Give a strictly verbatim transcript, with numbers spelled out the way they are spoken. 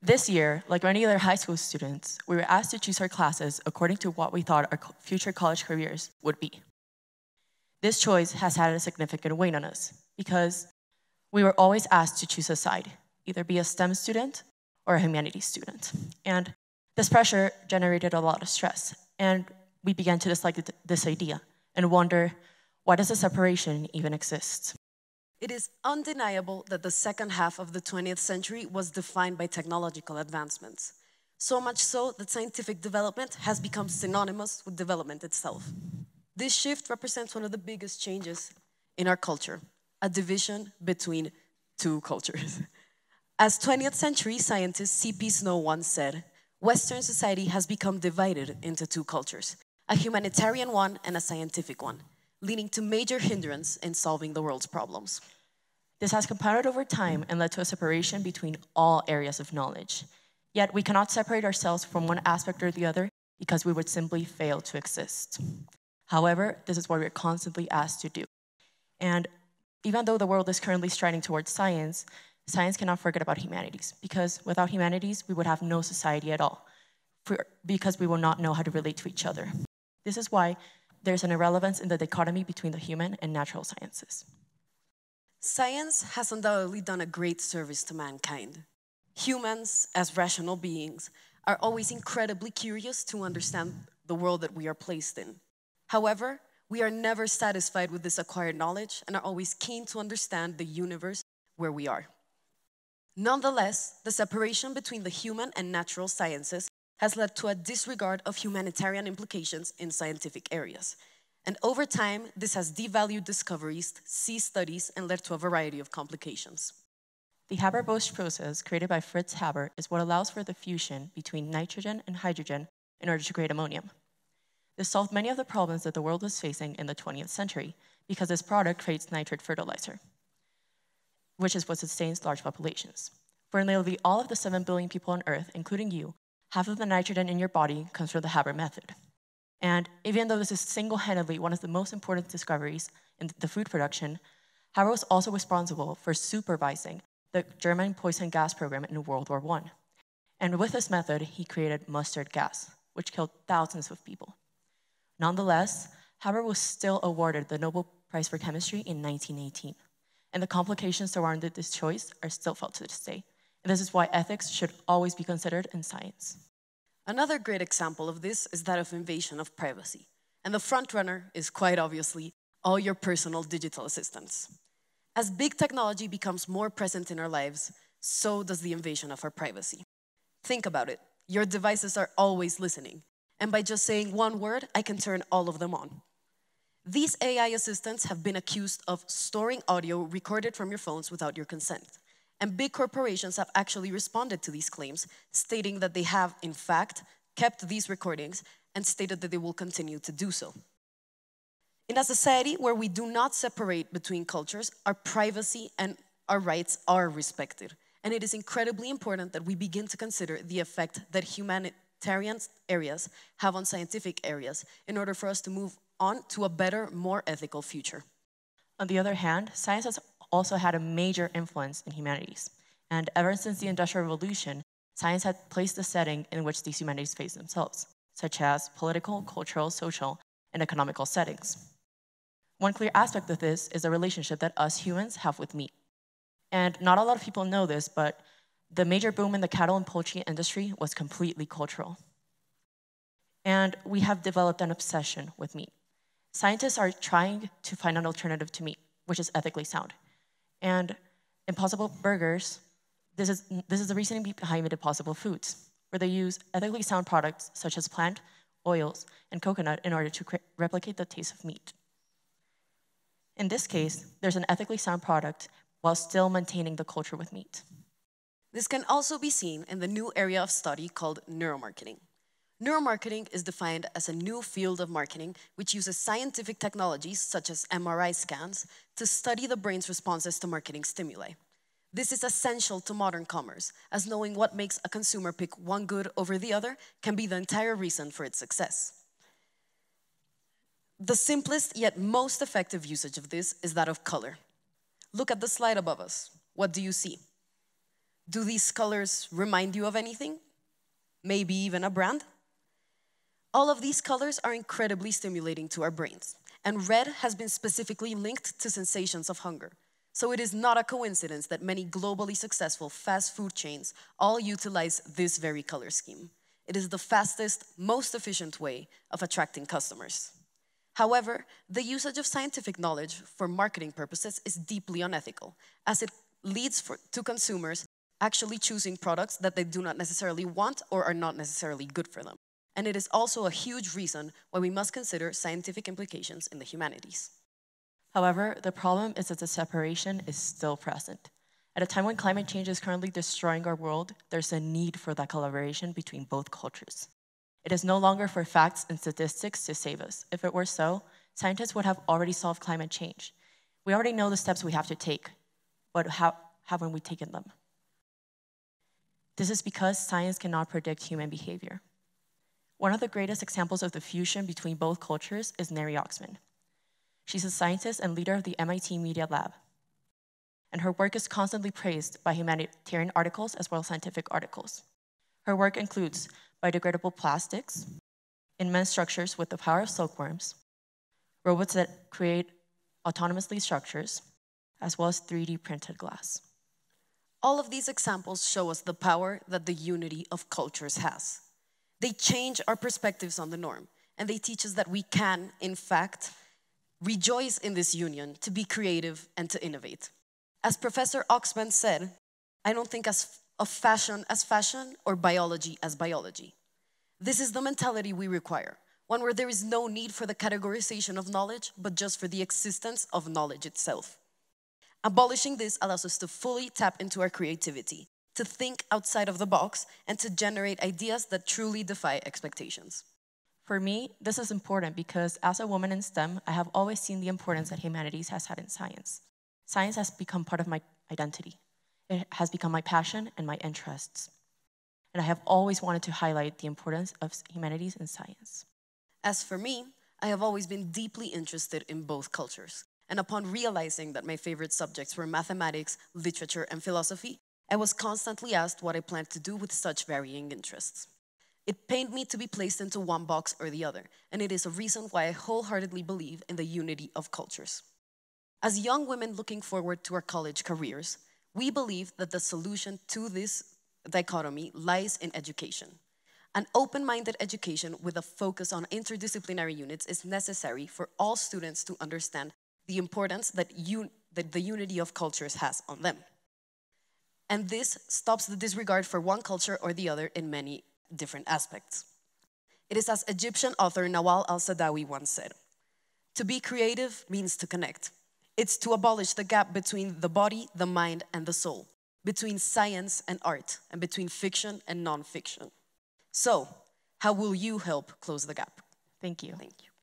This year, like many other high school students, we were asked to choose our classes according to what we thought our future college careers would be. This choice has had a significant weight on us because we were always asked to choose a side, either be a STEM student or a humanities student. And this pressure generated a lot of stress, and we began to dislike this idea and wonder, why does the separation even exist? It is undeniable that the second half of the twentieth century was defined by technological advancements, so much so that scientific development has become synonymous with development itself. This shift represents one of the biggest changes in our culture, a division between two cultures. As twentieth century scientist C P Snow once said, Western society has become divided into two cultures, a humanitarian one and a scientific one, leading to major hindrance in solving the world's problems. This has compounded over time and led to a separation between all areas of knowledge. Yet we cannot separate ourselves from one aspect or the other because we would simply fail to exist. However, this is what we're constantly asked to do. And even though the world is currently striding towards science, science cannot forget about humanities, because without humanities, we would have no society at all, for, because we will not know how to relate to each other. This is why there's an irrelevance in the dichotomy between the human and natural sciences. Science has undoubtedly done a great service to mankind. Humans, as rational beings, are always incredibly curious to understand the world that we are placed in. However, we are never satisfied with this acquired knowledge and are always keen to understand the universe where we are. Nonetheless, the separation between the human and natural sciences has led to a disregard of humanitarian implications in scientific areas. And over time, this has devalued discoveries, ceased studies, and led to a variety of complications. The Haber-Bosch process created by Fritz Haber is what allows for the fusion between nitrogen and hydrogen in order to create ammonium. This solved many of the problems that the world was facing in the twentieth century because this product creates nitrate fertilizer, which is what sustains large populations. For nearly all of the seven billion people on Earth, including you, half of the nitrogen in your body comes from the Haber method. And even though this is single-handedly one of the most important discoveries in the food production, Haber was also responsible for supervising the German poison gas program in World War One. And with this method, he created mustard gas, which killed thousands of people. Nonetheless, Haber was still awarded the Nobel Prize for Chemistry in nineteen eighteen, and the complications surrounding this choice are still felt to this day. And this is why ethics should always be considered in science. Another great example of this is that of invasion of privacy, and the front-runner is quite obviously all your personal digital assistants. As big technology becomes more present in our lives, so does the invasion of our privacy. Think about it. Your devices are always listening. And by just saying one word, I can turn all of them on. These A I assistants have been accused of storing audio recorded from your phones without your consent. And big corporations have actually responded to these claims, stating that they have, in fact, kept these recordings and stated that they will continue to do so. In a society where we do not separate between cultures, our privacy and our rights are respected. And it is incredibly important that we begin to consider the effect that humanity humanitarian areas have on scientific areas in order for us to move on to a better, more ethical future. On the other hand, science has also had a major influence in humanities. And ever since the Industrial Revolution, science had placed the setting in which these humanities face themselves, such as political, cultural, social, and economical settings. One clear aspect of this is the relationship that us humans have with meat. And not a lot of people know this, but the major boom in the cattle and poultry industry was completely cultural. And we have developed an obsession with meat. Scientists are trying to find an alternative to meat, which is ethically sound. And Impossible Burgers, this is, this is the reasoning behind Impossible Foods, where they use ethically sound products such as plant, oils, and coconut in order to replicate the taste of meat. In this case, there's an ethically sound product while still maintaining the culture with meat. This can also be seen in the new area of study called neuromarketing. Neuromarketing is defined as a new field of marketing which uses scientific technologies such as M R I scans to study the brain's responses to marketing stimuli. This is essential to modern commerce, as knowing what makes a consumer pick one good over the other can be the entire reason for its success. The simplest yet most effective usage of this is that of color. Look at the slide above us. What do you see? Do these colors remind you of anything? Maybe even a brand? All of these colors are incredibly stimulating to our brains, and red has been specifically linked to sensations of hunger. So it is not a coincidence that many globally successful fast food chains all utilize this very color scheme. It is the fastest, most efficient way of attracting customers. However, the usage of scientific knowledge for marketing purposes is deeply unethical, as it leads for, to consumers actually choosing products that they do not necessarily want or are not necessarily good for them. And it is also a huge reason why we must consider scientific implications in the humanities. However, the problem is that the separation is still present. At a time when climate change is currently destroying our world, there's a need for that collaboration between both cultures. It is no longer for facts and statistics to save us. If it were so, scientists would have already solved climate change. We already know the steps we have to take, but how haven't we taken them? This is because science cannot predict human behavior. One of the greatest examples of the fusion between both cultures is Neri Oxman. She's a scientist and leader of the M I T Media Lab, and her work is constantly praised by humanitarian articles as well as scientific articles. Her work includes biodegradable plastics, immense structures with the power of silkworms, robots that create autonomously structures, as well as three D printed glass. All of these examples show us the power that the unity of cultures has. They change our perspectives on the norm, and they teach us that we can, in fact, rejoice in this union to be creative and to innovate. As Professor Oxman said, I don't think as of fashion as fashion or biology as biology. This is the mentality we require, one where there is no need for the categorization of knowledge, but just for the existence of knowledge itself. Abolishing this allows us to fully tap into our creativity, to think outside of the box, and to generate ideas that truly defy expectations. For me, this is important because as a woman in STEM, I have always seen the importance that humanities has had in science. Science has become part of my identity. It has become my passion and my interests. And I have always wanted to highlight the importance of humanities in science. As for me, I have always been deeply interested in both cultures. And upon realizing that my favorite subjects were mathematics, literature, and philosophy, I was constantly asked what I planned to do with such varying interests. It pained me to be placed into one box or the other, and it is a reason why I wholeheartedly believe in the unity of cultures. As young women looking forward to our college careers, we believe that the solution to this dichotomy lies in education. An open-minded education with a focus on interdisciplinary units is necessary for all students to understand the importance that, un that the unity of cultures has on them. And this stops the disregard for one culture or the other in many different aspects. It is as Egyptian author Nawal Al-Sadawi once said, "To be creative means to connect. It's to abolish the gap between the body, the mind, and the soul, between science and art, and between fiction and non-fiction." So, how will you help close the gap? Thank you. Thank you.